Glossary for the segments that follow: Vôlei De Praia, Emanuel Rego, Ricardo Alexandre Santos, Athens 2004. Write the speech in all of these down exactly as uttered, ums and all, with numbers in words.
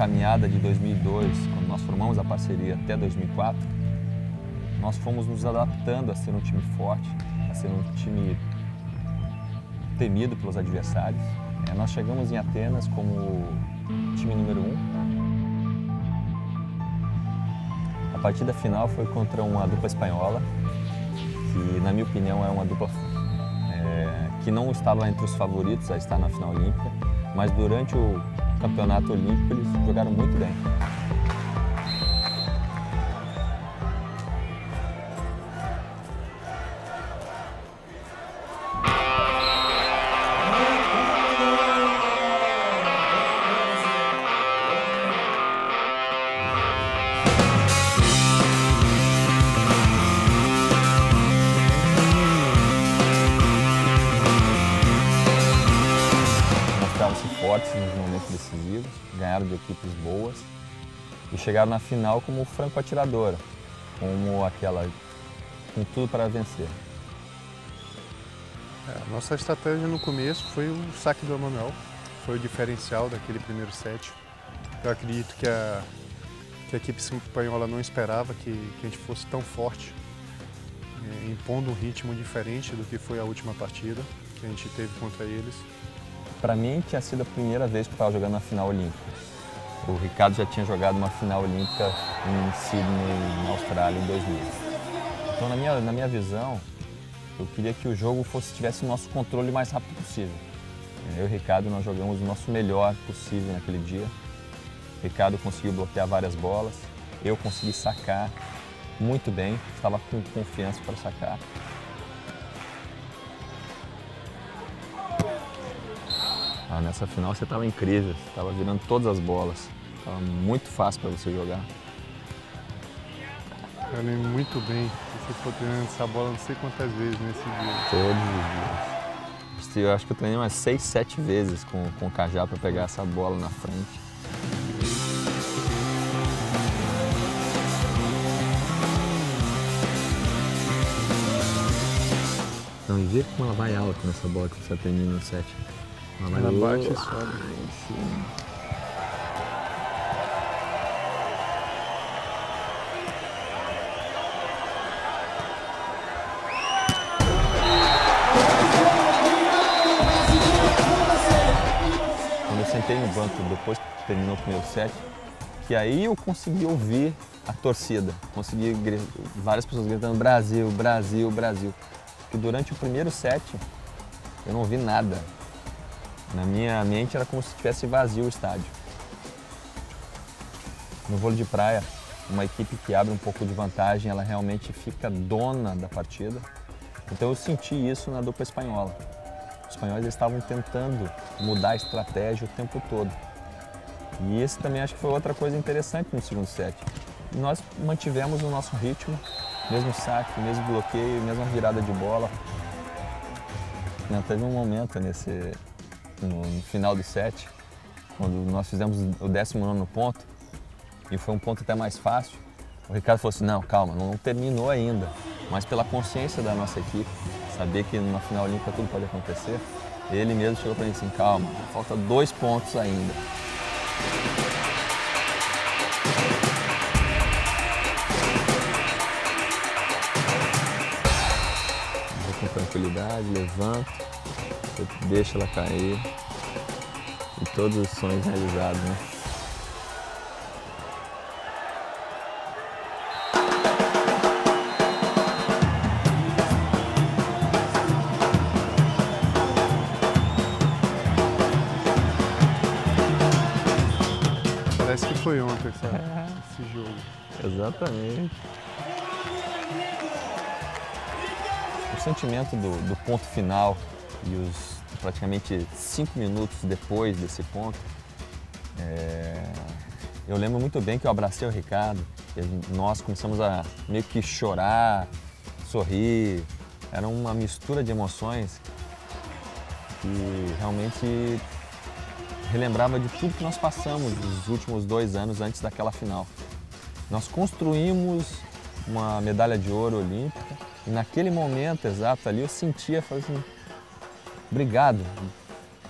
caminhada de dois mil e dois, quando nós formamos a parceria, até dois mil e quatro, nós fomos nos adaptando a ser um time forte, a ser um time temido pelos adversários. É, nós chegamos em Atenas como time número um. A partida final foi contra uma dupla espanhola, que na minha opinião é uma dupla é, que não estava entre os favoritos a estar na final olímpica, mas durante o campeonato olímpico eles jogaram muito bem. Fortes nos momentos decisivos, ganharam de equipes boas e chegaram na final como franco atiradora, como aquela com tudo para vencer. É, nossa estratégia no começo foi o saque do Emanuel, foi o diferencial daquele primeiro set. Eu acredito que a, que a equipe espanhola não esperava que, que a gente fosse tão forte, é, impondo um ritmo diferente do que foi a última partida que a gente teve contra eles. Para mim, tinha sido a primeira vez que eu estava jogando na final olímpica. O Ricardo já tinha jogado uma final olímpica em Sydney, na Austrália, em dois mil. Então, na minha, na minha visão, eu queria que o jogo fosse, tivesse o nosso controle o mais rápido possível. Eu e o Ricardo, nós jogamos o nosso melhor possível naquele dia. O Ricardo conseguiu bloquear várias bolas, eu consegui sacar muito bem, estava com confiança para sacar. Ah, nessa final você estava incrível, você estava virando todas as bolas, estava muito fácil para você jogar. Eu lembro muito bem, você ficou treinando essa bola não sei quantas vezes nesse dia. Todos os dias. Eu acho que eu treinei umas seis, sete vezes com, com o cajá para pegar essa bola na frente. Então, e vê como ela vai alto nessa bola que você termina no set. Ela bate e sobe. Quando eu sentei no banco, depois que terminou o primeiro set, que aí eu consegui ouvir a torcida. Consegui várias pessoas gritando Brasil, Brasil, Brasil. Porque durante o primeiro set eu não ouvi nada. Na minha mente era como se tivesse vazio o estádio. No vôlei de praia, uma equipe que abre um pouco de vantagem, ela realmente fica dona da partida. Então eu senti isso na dupla espanhola. Os espanhóis estavam tentando mudar a estratégia o tempo todo. E esse também acho que foi outra coisa interessante no segundo set. Nós mantivemos o nosso ritmo, mesmo saque, mesmo bloqueio, mesma virada de bola. Não, teve um momento nesse... No, no final do set, quando nós fizemos o décimo nono ponto, e foi um ponto até mais fácil, o Ricardo falou assim, não, calma, não terminou ainda, mas pela consciência da nossa equipe, saber que numa final olímpica tudo pode acontecer, ele mesmo chegou para mim assim, calma, falta dois pontos ainda. Vou com tranquilidade, levanto. Deixa ela cair e todos os sonhos realizados, né? Parece que foi ontem, sabe? É. Esse jogo. Exatamente. O sentimento do, do ponto final e os praticamente cinco minutos depois desse ponto, é... eu lembro muito bem que eu abracei o Ricardo e nós começamos a meio que chorar, sorrir, era uma mistura de emoções que realmente relembrava de tudo que nós passamos nos últimos dois anos antes daquela final. Nós construímos uma medalha de ouro olímpica e naquele momento exato ali eu sentia, falei assim, obrigado,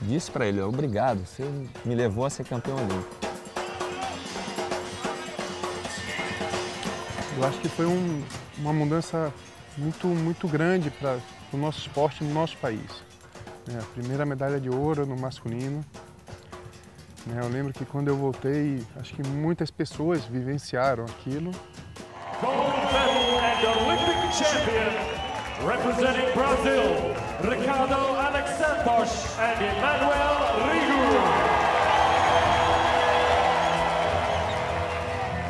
disse para ele, obrigado, você me levou a ser campeão olímpico. Eu acho que foi um, uma mudança muito, muito grande para o nosso esporte no nosso país. É, a primeira medalha de ouro no masculino. É, eu lembro que quando eu voltei, acho que muitas pessoas vivenciaram aquilo. Representing Brazil, Ricardo Alexandre Santos and Emanuel Rego.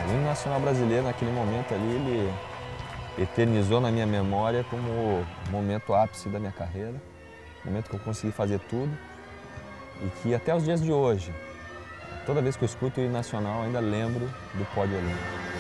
O hino nacional brasileiro, naquele momento ali, ele eternizou na minha memória como o momento ápice da minha carreira, o momento que eu consegui fazer tudo e que até os dias de hoje, toda vez que eu escuto o hino nacional, ainda lembro do pódio olímpico.